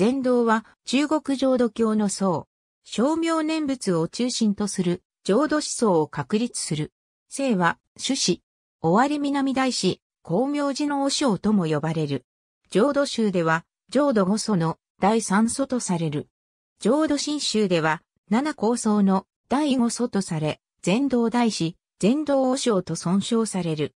禅道は中国浄土教の僧。称名念仏を中心とする浄土思想を確立する。姓は朱子。尾張南大師、光明寺の和尚とも呼ばれる。浄土宗では浄土五祖の第三祖とされる。浄土真宗では七高僧の第五祖とされ、禅道大師、禅道和尚と尊称される。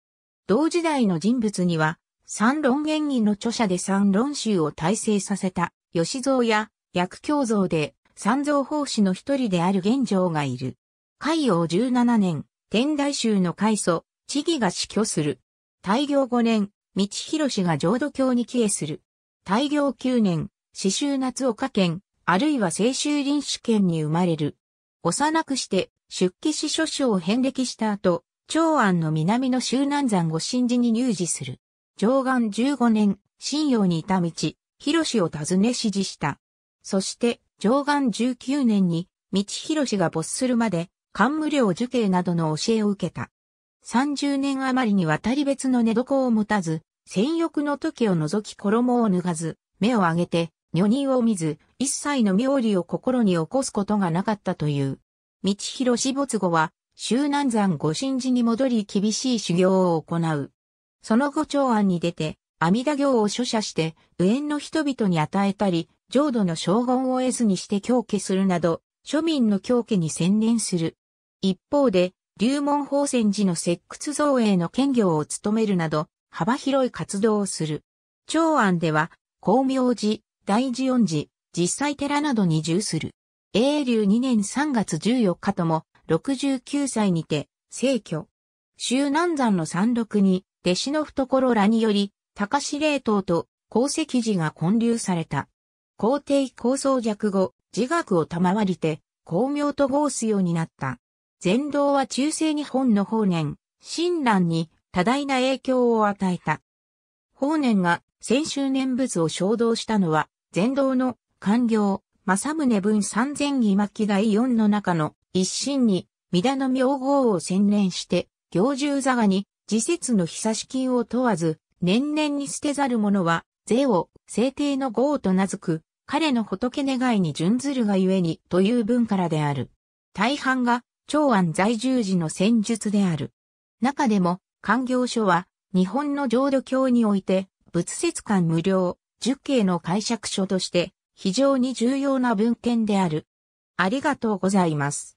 同時代の人物には、三論演義の著者で三論宗を大成させた、吉蔵や、薬教蔵で、三蔵法師の一人である玄奘がいる。開応17年、天台宗の開祖、智義が死去する。大行5年、道弘が浄土教に帰依する。大行9年、紫州夏岡県、あるいは青州臨沂県に生まれる。幼くして、出家し諸書を遍歴した後、長安の南の周南山御神寺に入寺する。貞観15年、信陽にいた道、弘を訪ね師事した。そして、貞観19年に、道弘が没するまで、桓武領受刑などの教えを受けた。30年余りにわたり別の寝床を持たず、戦欲の時を除き衣を脱がず、目を上げて、女人を見ず、一切の妙理を心に起こすことがなかったという。道弘死没後は、周南山御神寺に戻り厳しい修行を行う。その後長安に出て、阿弥陀経を著者して、右縁の人々に与えたり、浄土の荘厳を得ずにして教化するなど、庶民の教化に専念する。一方で、龍門法泉寺の石窟造営の検校を務めるなど、幅広い活動をする。長安では、光明寺、大慈恩寺、実際寺などに従する。永隆2年3月14日とも、69歳にて、逝去。周南山の山麓に、弟子の懐らにより、高師霊塔と高石寺が建立された。皇帝高宗弱後、自学を賜りて、光明と号すようになった。禅道は中世日本の法然、親鸞に多大な影響を与えた。法然が、専修念仏を唱導したのは、禅道の勧行、正宗文三善義巻第四の中の一心に、弥陀の名号を専念して、行住座がに、自節の久し金を問わず、年々に捨てざる者は、是を、聖帝の号と名付く、彼の仏願いに準ずるがゆえに、という文からである。大半が、長安在住時の戦術である。中でも、勧行書は、日本の浄土教において、仏説間無料、十景の解釈書として非常に重要な文献である。ありがとうございます。